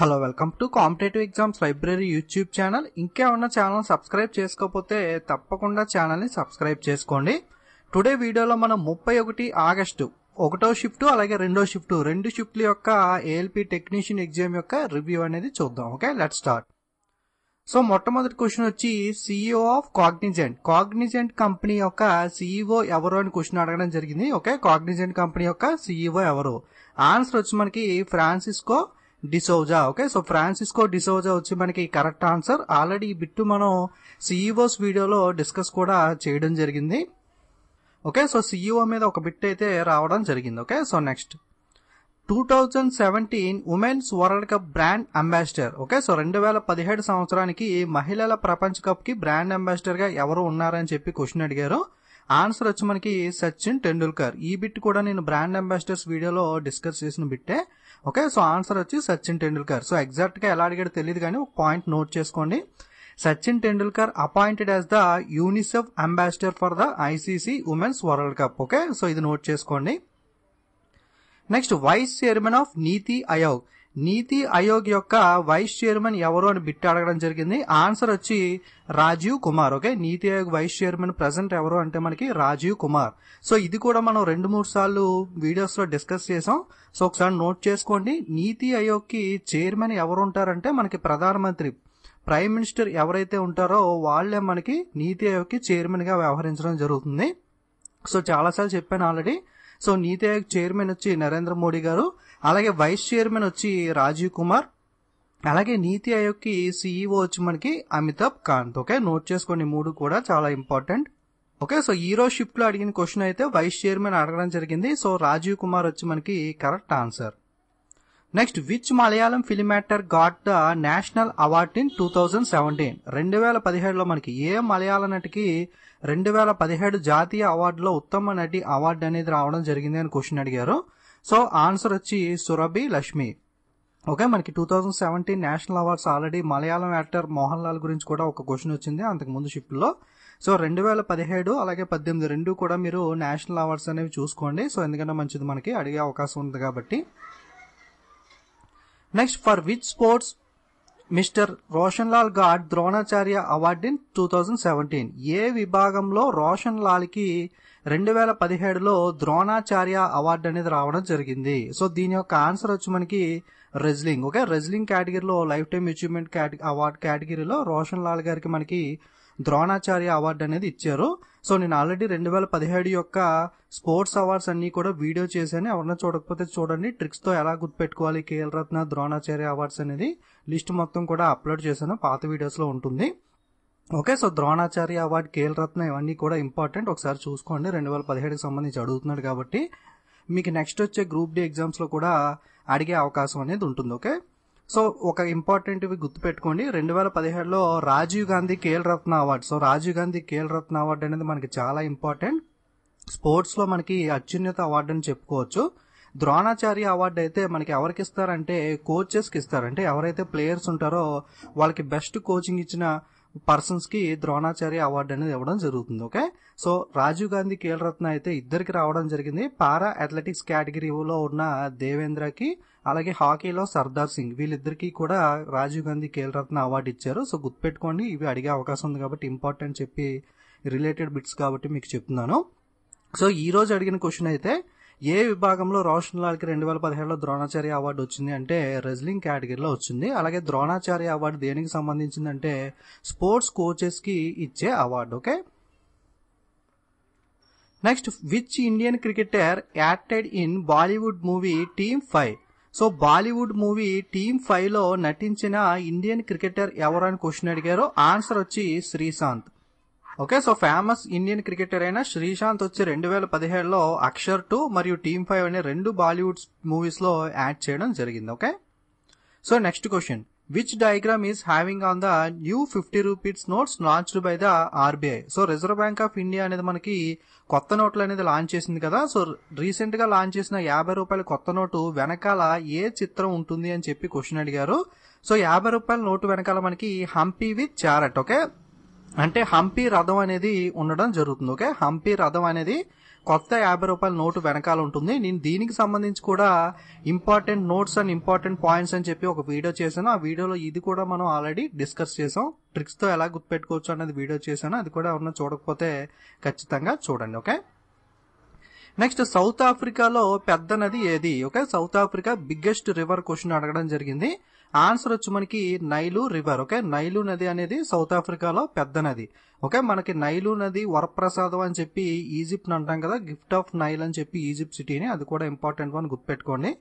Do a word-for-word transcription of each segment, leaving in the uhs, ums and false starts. Hello welcome to competitive exams library YouTube channel. ఇంకేమన్నా channel subscribe చేసుకోకపోతే తప్పకుండా ఛానల్ని సబ్స్క్రైబ్ చేసుకోండి. టుడే వీడియోలో మనం ముప్పై ఒకటి ఆగస్టు ఒకటో షిఫ్ట్ అలాగే రెండో షిఫ్ట్ రెండు షిఫ్ట్ల యొక్క ఏఎల్పి టెక్నీషియన్ ఎగ్జామ్ యొక్క రివ్యూ అనేది చూద్దాం. Okay, let's start. సో మొట్టమొదటి క్వశ్చన్ వచ్చి CEO of Cognizant Cognizant company యొక్క సిఇఓ ఎవరు అని క్వశ్చన్ అడగడం జరిగింది. ఓకే, కాగ్నిజెంట్ కంపెనీ యొక్క సిఇఓ ఎవరు? ఆన్సర్ వచ్చి మనకి Francisco D'Souza. Okay, so Francisco D'Souza వచ్చి మనకి కరెక్ట్ ఆన్సర్. ఆల్రెడీ ఈ బిట్టు మనం సిఇఓస్ వీడియోలో డిస్కస్ కూడా చేయడం జరిగింది. ఓకే, సో సిఇఓ మీద ఒక బిట్ అయితే రావడం జరిగింది. Okay, so next two thousand seventeen women's world cup brand ambassador. Okay, so రెండు వేల పదిహేడు సంవత్సరానికి మహిళల ప్రపంచ కప్ కి బ్రాండ్ అంబాసిడర్ గా ఎవరు ఉన్నారని చెప్పి క్వశ్చన్ అడిగారు. ఆన్సర్ వచ్చి మనకి సచిన్ టెండూల్కర్. ఈ బిట్ కూడా నేను బ్రాండ్ అంబాసిడర్స్ వీడియోలో డిస్కస్ చేసిన బిట్టే. ఓకే, సో ఆన్సర్ వచ్చి సచిన్ టెండూల్కర్. సో ఎగ్జాక్ట్ గా ఎలా అడిగాడో తెలియదు కానీ ఒక పాయింట్ నోట్ చేసుకోండి. Sachin Tendulkar appointed as the UNICEF ambassador for the ICC women's world cup. Okay, so ఇది నోట్ చేసుకోండి. Next vice chairman of NITI Aayog. నీతి ఆయోగ్ యొక్క వైస్ చైర్మన్ ఎవరు అని బిట్ అడగడం జరిగింది. ఆన్సర్ వచ్చి రాజీవ్ కుమార్. ఓకే, నీతి ఆయోగ్ వైస్ చైర్మన్ ప్రెసెంట్ ఎవరు అంటే మనకి రాజీవ్ కుమార్. సో ఇది కూడా మనం రెండు మూడు సార్లు వీడియోస్ లో డిస్కస్ చేసాం. సో ఒకసారి నోట్ చేసుకోండి. నీతి ఆయోగ్ కి చైర్మన్ ఎవరు ఉంటారంటే మనకి ప్రధానమంత్రి, ప్రైమ్ మినిస్టర్ ఎవరైతే ఉంటారో వాళ్లే మనకి నీతి ఆయోగ్ కి చైర్మన్ గా వ్యవహరించడం జరుగుతుంది. సో చాలాసార్లు చెప్పాను ఆల్రెడీ. సో నీతి ఆయోగ్ చైర్మన్ వచ్చి నరేంద్ర మోడీ గారు, అలాగే వైస్ చైర్మన్ వచ్చి రాజీవ్ కుమార్, అలాగే నీతి ఆయోగ్ కి సిఇఓ వచ్చి మనకి అమితాబ్ కాంత్. ఓకే, నోట్ చేసుకోండి, మూడు కూడా చాలా ఇంపార్టెంట్. ఓకే, సో ఈ రోజు షిఫ్ట్ లో అడిగిన క్వశ్చన్ అయితే వైస్ చైర్మన్ అడగడం జరిగింది. సో రాజీవ్ కుమార్ వచ్చి మనకి correct answer. Next which Malayalam film actor got the national award in two thousand seventeen. రెండు వేల పదిహేడులో మనకి ఏ మలయాళ నటికి రెండు వేల పదిహేడు జాతీయ అవార్డులో ఉత్తమ నటి అవార్డు అనేది రావడం జరిగింది అని క్వశ్చన్ అడిగారు. సో ఆన్సర్ వచ్చి సురభి లక్ష్మి. ఓకే, మనకి two thousand seventeen national awards already Malayalam actor Mohan Lal గురించి కూడా ఒక క్వశ్చన్ వచ్చింది అంతకుముందు షిఫ్ట్లో. సో రెండు వేల పదిహేడు అలాగే పద్దెనిమిది రెండు కూడా మీరు నేషనల్ అవార్డ్స్ అనేవి చూసుకోండి. సో ఎందుకంటే మంచిది, మనకి అడిగే అవకాశం ఉంది కాబట్టి. Next for which sports mister Roshan Lal got Dronacharya award in two thousand seventeen. ఏ విభాగంలో రోషన్ లాల్ కి రెండు వేల పదిహేడులో ద్రోణాచార్య అవార్డు అనేది రావడం జరిగింది? సో దీని యొక్క ఆన్సర్ వచ్చి మనకి రెజ్లింగ్. ఓకే, రెజ్లింగ్ కేటగిరీలో లైఫ్ టైమ్ అచీవ్మెంట్ క్యాట అవార్డు కేటగిరీలో రోషన్ లాల్ గారికి మనకి ద్రోణాచార్య అవార్డు అనేది ఇచ్చారు. సో నేను ఆల్రెడీ రెండు వేల పదిహేడు యొక్క స్పోర్ట్స్ అవార్డ్స్ అన్ని కూడా వీడియో చేశాను. ఎవరన్నా చూడకపోతే చూడండి, ట్రిక్స్ తో ఎలా గుర్తుపెట్టుకోవాలి కేఎల్ రత్న ద్రోణాచార్య అవార్డ్స్ అనేది లిస్ట్ మొత్తం కూడా అప్లోడ్ చేశాను, పాత వీడియోస్ లో ఉంటుంది. Okay, so Dronacharya award, Khel Ratna ఇవన్నీ కూడా ఇంపార్టెంట్, ఒకసారి చూసుకోండి. రెండు వేల పదిహేడుకి సంబంధించి అడుగుతున్నాడు కాబట్టి మీకు నెక్స్ట్ వచ్చే గ్రూప్ డి ఎగ్జామ్స్ లో కూడా అడిగే అవకాశం అనేది ఉంటుంది. ఓకే, సో ఒక ఇంపార్టెంట్ ఇవి గుర్తుపెట్టుకోండి. రెండు వేల పదిహేడులో Rajiv Gandhi Khel Ratna award. So Rajiv Gandhi Khel Ratna award అనేది మనకి చాలా ఇంపార్టెంట్, స్పోర్ట్స్ లో మనకి అత్యున్నత అవార్డు అని చెప్పుకోవచ్చు. ద్రోణాచార్య అవార్డు అయితే మనకి ఎవరికి ఇస్తారంటే కోచెస్ కి ఇస్తారంటే ఎవరైతే ప్లేయర్స్ ఉంటారో వాళ్ళకి బెస్ట్ కోచింగ్ ఇచ్చిన పర్సన్స్ కి ద్రోణాచార్య అవార్డు అనేది ఇవ్వడం జరుగుతుంది. ఓకే, సో రాజీవ్ గాంధీ ఖేల్ రత్న అయితే ఇద్దరికి రావడం జరిగింది. పారా అథ్లెటిక్స్ కేటగిరీలో ఉన్న దేవేంద్రకి అలాగే హాకీలో సర్దార్ సింగ్, వీళ్ళిద్దరికీ కూడా రాజీవ్ గాంధీ ఖేల్ రత్న అవార్డు ఇచ్చారు. సో గుర్తుపెట్టుకోండి, ఇవి అడిగే అవకాశం ఉంది కాబట్టి ఇంపార్టెంట్ చెప్పి రిలేటెడ్ బిట్స్ కాబట్టి మీకు చెప్తున్నాను. సో ఈ రోజు అడిగిన క్వశ్చన్ అయితే ఏ విభాగంలో రోషన్ లాల్ కి రెండు వేల పదిహేడులో ద్రోణాచార్య అవార్డు వచ్చింది అంటే రెజ్లింగ్ కేటగిరీలో వచ్చింది. అలాగే ద్రోణాచార్య అవార్డు దేనికి సంబంధించిందంటే స్పోర్ట్స్ కోచెస్ కి ఇచ్చే award. Okay, next which Indian cricketer acted in Bollywood movie Team Five. So Bollywood movie Team Five లో నటించిన ఇండియన్ క్రికెటర్ ఎవరు అని క్వశ్చన్ అడిగారు. ఆన్సర్ వచ్చి Sreesanth. Okay, so famous Indian cricketer అయిన శ్రీశాంత్ వచ్చి రెండు వేల పదిహేడులో అక్షర్ టూ మరియు టీమ్ ఫైవ్ అనే రెండు బాలీవుడ్ మూవీస్ లో యాడ్ చేయడం జరిగింది. Okay, so next question which diagram is having on the new fifty rupees notes launched by the RBI. So reserve bank of India అనేది మనకి కొత్త నోట్లు అనేది లాంచ్ చేసింది కదా. సో రీసెంట్ గా లాంచ్ చేసిన యాభై రూపాయల కొత్త నోటు వెనకాల ఏ చిత్రం ఉంటుంది అని చెప్పి క్వశ్చన్ అడిగారు. సో యాభై రూపాయల నోటు వెనకాల మనకి హంపీ విత్ చారట్. ఓకే, అంటే హంపీ రథం అనేది ఉండడం జరుగుతుంది. ఓకే, హంపీ రథం అనేది కొత్త యాభై రూపాయల నోటు వెనకాల ఉంటుంది. నేను దీనికి సంబంధించి కూడా important notes and important points అని చెప్పి ఒక వీడియో చేశాను. ఆ వీడియోలో ఇది కూడా మనం ఆల్రెడీ డిస్కస్ చేసాం. ట్రిక్స్ తో ఎలా గుర్తుపెట్టుకోవచ్చు అనేది వీడియో చేశాను. అది కూడా ఎవరన్నా చూడకపోతే ఖచ్చితంగా చూడండి. ఓకే, నెక్స్ట్ సౌత్ ఆఫ్రికాలో పెద్ద నది ఏది? Okay, south Africa biggest river question అడగడం జరిగింది. ఆన్సర్ వచ్చి మనకి నైలు రివర్. ఓకే, నైలు నది అనేది సౌత్ ఆఫ్రికాలో పెద్ద నది. ఓకే, మనకి నైలు నది వరప్రసాదం అని చెప్పి ఈజిప్ట్ అంటాం కదా, గిఫ్ట్ ఆఫ్ నైల్ అని చెప్పి ఈజిప్ట్ సిటీని, అది కూడా ఇంపార్టెంట్ వన్ గుర్తుపెట్టుకోండి.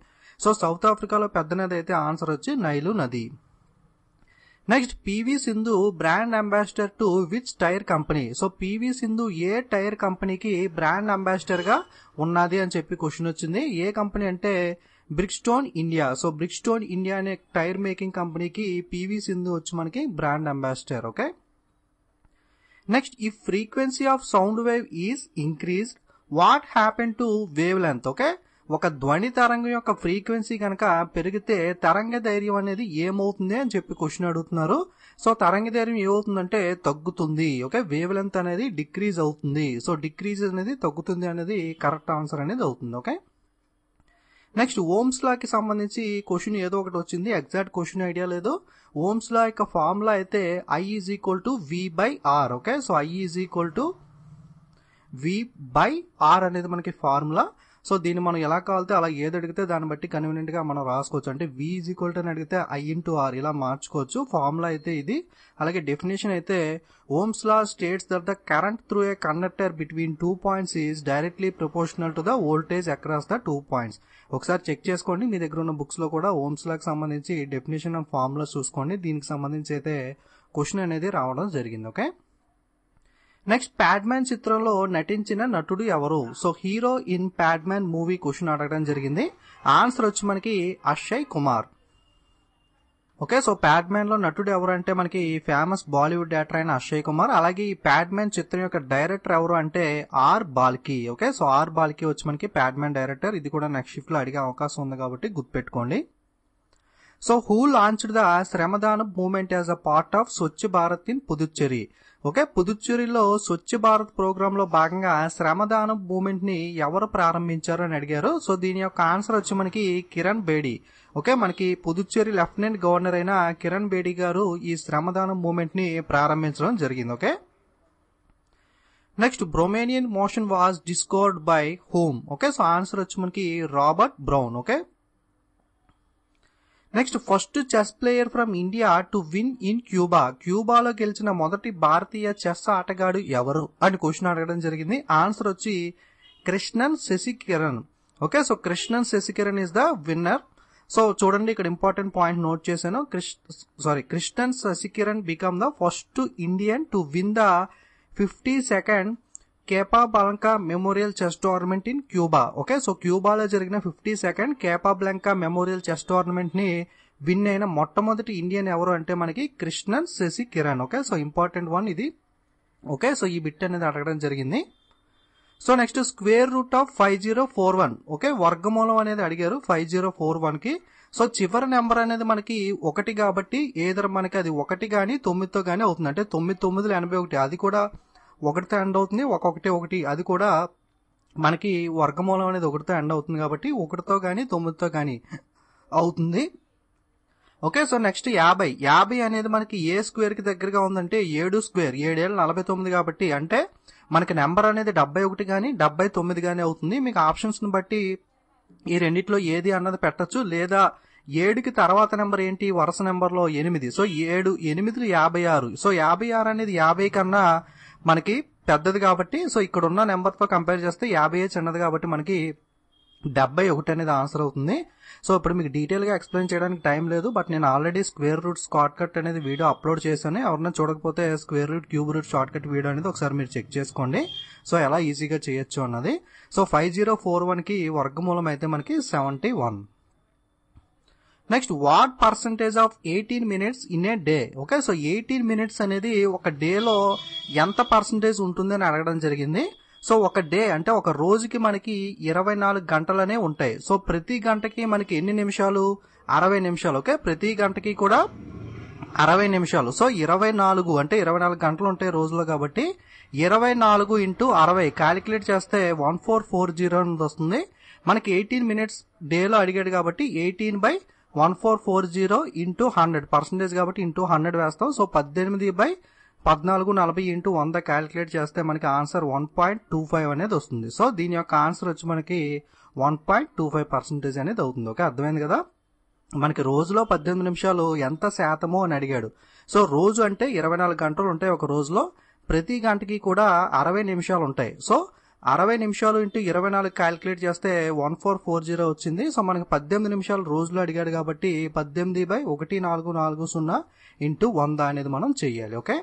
సో సౌత్ ఆఫ్రికాలో పెద్ద నది అయితే ఆన్సర్ వచ్చి నైలు నది. Next PV Sindhu brand ambassador to which tyre company? So PV Sindhu ఏ టైర్ కంపెనీకి బ్రాండ్ అంబాసిడర్ గా ఉన్నది అని చెప్పి క్వశ్చన్ వచ్చింది. ఏ కంపెనీ అంటే Bridgestone India. So Bridgestone India అనే టైర్ మేకింగ్ కంపెనీకి పీవీ సింధు వచ్చి మనకి బ్రాండ్ అంబాసిడర్. ఓకే, నెక్స్ట్ ఈ frequency of sound wave is increased, what happen to wave length? Okay, ఒక ధ్వని తరంగం యొక్క ఫ్రీక్వెన్సీ కనుక పెరిగితే తరంగ ధైర్యం అనేది ఏమవుతుంది అని చెప్పి క్వశ్చన్ అడుగుతున్నారు. సో తరంగ ధైర్యం ఏమవుతుందంటే తగ్గుతుంది. ఓకే, వేవ్ లెంత్ అనేది డిక్రీజ్ అవుతుంది. సో డిక్రీజ్ అనేది తగ్గుతుంది అనేది కరెక్ట్ ఆన్సర్ అనేది అవుతుంది. ఓకే, నెక్స్ట్ ఓమ్స్ లాకి సంబంధించి క్వశ్చన్ ఏదో ఒకటి వచ్చింది, ఎగ్జాక్ట్ క్వశ్చన్ ఐడియా లేదు. ఓమ్స్ లా యొక్క ఫార్ములా అయితే I is equal to V by R. Okay, so I is equal to V by R అనేది మనకి ఫార్ములా. సో దీన్ని మనం ఎలా కావాలితే అలా ఏది అడిగితే దాన్ని బట్టి కన్వీనియంట్ గా మనం రాసుకోవచ్చు. అంటే వి ఈజ్ ఈక్వల్ టు అని అడిగితే ఐ ఇంటూ ఆర్ ఇలా మార్చుకోవచ్చు. ఫార్ములా అయితే ఇది. అలాగే డెఫినేషన్ అయితే Ohm's law states that the current through a conductor between two points is directly proportional to the voltage across the two points. ఒకసారి చెక్ చేసుకోండి, మీ దగ్గర ఉన్న బుక్స్ లో కూడా ఓమ్స్ లాకి సంబంధించి డెఫినేషన్ అండ్ ఫార్ములాస్ చూసుకోండి. దీనికి సంబంధించి అయితే క్వశ్చన్ అనేది రావడం జరిగింది. ఓకే, నెక్స్ట్ ప్యాడ్మ్యాన్ చిత్రంలో నటించిన నటుడు ఎవరు? So hero in Padman movie question అడగడం జరిగింది. ఆన్సర్ వచ్చి మనకి Akshay Kumar. Okay, so Padman లో నటుడు ఎవరంటే మనకి ఫేమస్ బాలీవుడ్ యాక్టర్ అయిన అక్షయ్ కుమార్. అలాగే ఈ ప్యాడ్మ్యాన్ చిత్రం యొక్క డైరెక్టర్ ఎవరు అంటే R Balki. Okay, so R Balki వచ్చి మనకి ప్యాడ్మ్యాన్ డైరెక్టర్. ఇది కూడా నెక్స్ట్ షిఫ్ట్ లో అడిగే అవకాశం ఉంది కాబట్టి గుర్తుపెట్టుకోండి. So who launched the శ్రమదాన movement as a part of Swachh Bharat in Puducherry? Okay, పుదుచ్చేరిలో స్వచ్ఛ భారత్ ప్రోగ్రామ్ లో భాగంగా శ్రమదానం మూవ్మెంట్ ని ఎవరు ప్రారంభించారు అని అడిగారు. సో దీని యొక్క ఆన్సర్ వచ్చి మనకి కిరణ్ బేడి. ఓకే, మనకి పుదుచ్చేరి లెఫ్టినెంట్ గవర్నర్ అయిన కిరణ్ బేడి గారు ఈ శ్రమదానం మూవ్మెంట్ ని ప్రారంభించడం జరిగింది. Okay, next Brownian motion was discovered by whom? Okay, so answer వచ్చి మనకి Robert Brown. Okay, next first chess player from India to win in Cuba? క్యూబాలో గెలిచిన మొదటి భారతీయ చెస్ ఆటగాడు ఎవరు అని క్వశ్చన్ అడగడం జరిగింది. ఆన్సర్ వచ్చి Krishnan Sasikiran. Okay, so Krishnan Sasikiran is the winner. So చూడండి, ఇక్కడ ఇంపార్టెంట్ పాయింట్ నోట్ చేశాను. Sorry Krishnan Sasikiran become the first Indian to win the fifty second Capablanca memorial chess tournament in Cuba. Okay, so క్యూబాలో జరిగిన fifty second Capablanca memorial chess tournament ని win అయిన మొట్టమొదటి Indian ఎవరు అంటే మనకి Krishnan Sasikiran. Okay, so important one ఇది. Okay, so ఈ బిట్ అనేది అడగడం జరిగింది. So next square root of five zero four one. Okay, వర్గమూలం అనేది అడిగారు ఫైవ్ జీరో ఫోర్ వన్ కి. సో చివరి నెంబర్ అనేది మనకి ఒకటి కాబట్టి ఏదైనా మనకి అది ఒకటి కానీ తొమ్మిదితో కానీ అవుతుంది. అంటే తొమ్మిది తొమ్మిదిలో ఎనభై ఒకటి అది కూడా ఒకటితో ఎండ్ అవుతుంది. ఒక్కొక్కటి ఒకటి అది కూడా మనకి వర్గమూలం అనేది ఒకటితో ఎండ్ అవుతుంది కాబట్టి ఒకటితో కానీ తొమ్మిదితో కానీ అవుతుంది. ఓకే, సో నెక్స్ట్ యాభై. యాభై అనేది మనకి ఏ స్క్వేర్ కి దగ్గరగా ఉందంటే ఏడు స్క్వేర్. ఏడేళ్ళు నలభై తొమ్మిది కాబట్టి అంటే మనకి నెంబర్ అనేది డెబ్బై ఒకటి కానీ డెబ్బై తొమ్మిది కానీ అవుతుంది. మీకు ఆప్షన్స్ ని బట్టి ఈ రెండిట్లో ఏది అన్నది పెట్టచ్చు, లేదా ఏడుకి తర్వాత నెంబర్ ఏంటి వరుస నెంబర్లో ఎనిమిది. సో ఏడు ఎనిమిదిలు యాభై ఆరు. సో యాభై ఆరు అనేది యాభై కన్నా మనకి పెద్దది కాబట్టి సో ఇక్కడ ఉన్న నెంబర్తో కంపేర్ చేస్తే యాభై చిన్నది కాబట్టి మనకి డెబ్బై ఒకటి అనేది ఆన్సర్ అవుతుంది. సో ఇప్పుడు మీకు డీటెయిల్గా ఎక్స్ప్లెయిన్ చేయడానికి టైం లేదు, బట్ నేను already square root short cut అనేది వీడియో అప్లోడ్ చేశాను. ఎవరైనా చూడకపోతే square root cube root short cut video అనేది ఒకసారి మీరు చెక్ చేసుకోండి. సో ఎలా ఈజీగా చేయొచ్చు అన్నది. సో ఫైవ్ జీరో ఫోర్ వన్కి వర్గమూలం అయితే మనకి seventy one. Next what percentage of eighteen minutes in a day? Okay, so eighteen minutes అనేది ఒక డేలో ఎంత పర్సంటేజ్ ఉంటుంది అని అడగడం జరిగింది. సో ఒక డే అంటే ఒక రోజుకి మనకి ఇరవై నాలుగు గంటలనే ఉంటాయి. సో ప్రతి గంటకి మనకి ఎన్ని నిమిషాలు? అరవై నిమిషాలు. ఓకే, ప్రతి గంటకి కూడా అరవై నిమిషాలు. సో ఇరవై నాలుగు అంటే ఇరవై నాలుగు గంటలు ఉంటాయి రోజులో, కాబట్టి ఇరవై నాలుగు ఇంటూ అరవై క్యాలిక్యులేట్ చేస్తే వన్ ఫోర్ ఫోర్ జీరో వస్తుంది మనకి. ఎయిటీన్ మినిట్స్ డేలో అడిగాడు కాబట్టి eighteen by one four four zero into hundred percentage కాబట్టి ఇంటూ హండ్రెడ్ వేస్తాం. సో పద్దెనిమిది బై పద్నాలుగు నలభై ఇంటూ వంద క్యాలిక్యులేట్ చేస్తే మనకి answer one point two five అనేది వస్తుంది. సో దీని యొక్క ఆన్సర్ వచ్చి మనకి one point two five percentage అనేది అవుతుంది. ఓకే, అర్థమైంది కదా. మనకి రోజులో పద్దెనిమిది నిమిషాలు ఎంత శాతము అని అడిగాడు. సో రోజు అంటే ఇరవై నాలుగు గంటలు ఉంటాయి ఒక రోజులో, ప్రతి గంటకి కూడా అరవై నిమిషాలు ఉంటాయి. సో అరవై నిమిషాలు ఇంటూ ఇరవై నాలుగు క్యాలిక్యులేట్ చేస్తే వన్ ఫోర్ ఫోర్ జీరో వచ్చింది. సో మనకి పద్దెనిమిది నిమిషాలు రోజులో అడిగాడు కాబట్టి పద్దెనిమిది బై ఒకటి నాలుగు నాలుగు సున్నా ఇంటూ వంద అనేది మనం చెయ్యాలి. Okay,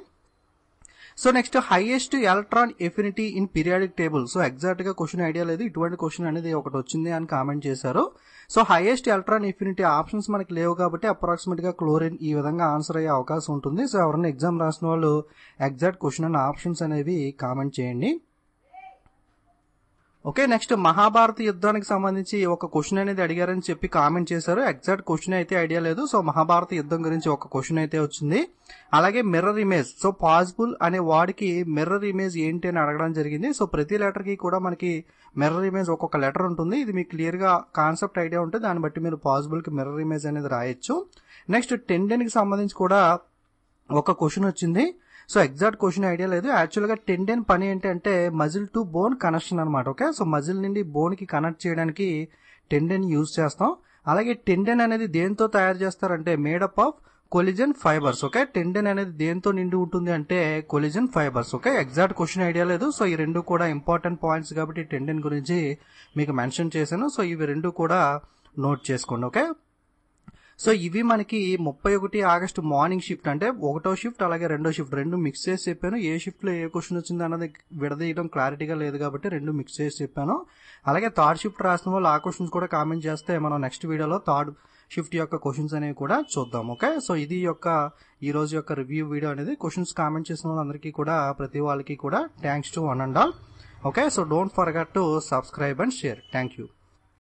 so next highest electron affinity in periodic table. So exact గా క్వశ్చన్ ఐడియా లేదు, ఇటువంటి క్వశ్చన్ అనేది ఒకటి వచ్చింది అని కామెంట్ చేశారు. So highest electron affinity options మనకి లేవు కాబట్టి అప్రాక్సిమేట్ గా క్లోరిన్ ఈ విధంగా ఆన్సర్ అయ్యే అవకాశం ఉంటుంది. సో ఎవరైనా ఎగ్జామ్ రాసిన వాళ్ళు ఎగ్జాక్ట్ క్వశ్చన్ అండ్ ఆప్షన్స్ అనేవి కామెంట్ చేయండి. ఓకే, నెక్స్ట్ మహాభారత యుద్ధానికి సంబంధించి ఒక క్వశ్చన్ అనేది అడిగారని చెప్పి కామెంట్ చేశారు. ఎగ్జాక్ట్ క్వశ్చన్ అయితే ఐడియా లేదు. సో మహాభారత యుద్ధం గురించి ఒక క్వశ్చన్ అయితే వచ్చింది. అలాగే మిర్రర్ ఇమేజ్, సో పాజిబుల్ అనే వాడికి మిర్రర్ ఇమేజ్ ఏంటి అని అడగడం జరిగింది. సో ప్రతి లెటర్ కి కూడా మనకి మిర్రర్ ఇమేజ్ ఒక్కొక్క లెటర్ ఉంటుంది. ఇది మీకు క్లియర్ గా కాన్సెప్ట్ ఐడియా ఉంటే దాన్ని బట్టి మీరు పాజిబుల్ కి మిర్రర్ ఇమేజ్ అనేది రాయొచ్చు. నెక్స్ట్ టెండెన్ కి సంబంధించి కూడా ఒక క్వశ్చన్ వచ్చింది. సో ఎగ్జాక్ట్ క్వశ్చన్ ఐడియా లేదు. యాక్చువల్గా టెండెన్ పని ఏంటంటే మజిల్ టు బోన్ కనెక్షన్ అనమాట. ఓకే, సో మజిల్ నుండి బోన్ కి కనెక్ట్ చేయడానికి టెండెన్ యూజ్ చేస్తాం. అలాగే టెండెన్ అనేది దేంతో తయారు చేస్తారంటే made up of collagen fibres. Okay, tendon అనేది దేంతో నిండి ఉంటుంది అంటే collagen fibres. Okay, exact question idea లేదు. సో ఈ రెండు కూడా ఇంపార్టెంట్ పాయింట్స్ కాబట్టి టెండెన్ గురించి మీకు మెన్షన్ చేశాను. సో ఇవి రెండు కూడా నోట్ చేసుకోండి. ఓకే, సో ఇవి మనకి ముప్పై ఒకటి ఆగస్టు మార్నింగ్ షిఫ్ట్ అంటే ఒకటో షిఫ్ట్ అలాగే రెండో షిఫ్ట్ రెండు మిక్స్ చేసి చెప్పాను. ఏ షిఫ్ట్లో ఏ క్వశ్చన్ వచ్చింది అన్నది విడదీయడం క్లారిటీగా లేదు కాబట్టి రెండు మిక్స్ చేసి చెప్పాను. అలాగే థర్డ్ షిఫ్ట్ రాసిన వాళ్ళు ఆ క్వశ్చన్స్ కూడా కామెంట్ చేస్తే మనం నెక్స్ట్ వీడియోలో థర్డ్ షిఫ్ట్ యొక్క క్వశ్చన్స్ అనేవి కూడా చూద్దాం. ఓకే, సో ఇది యొక్క ఈ రోజు యొక్క రివ్యూ వీడియో అనేది. క్వశ్చన్స్ కామెంట్ చేసిన వాళ్ళందరికీ కూడా ప్రతి వాళ్ళకి కూడా thanks to one and all. Okay, so don't forget to subscribe and share. Thank you.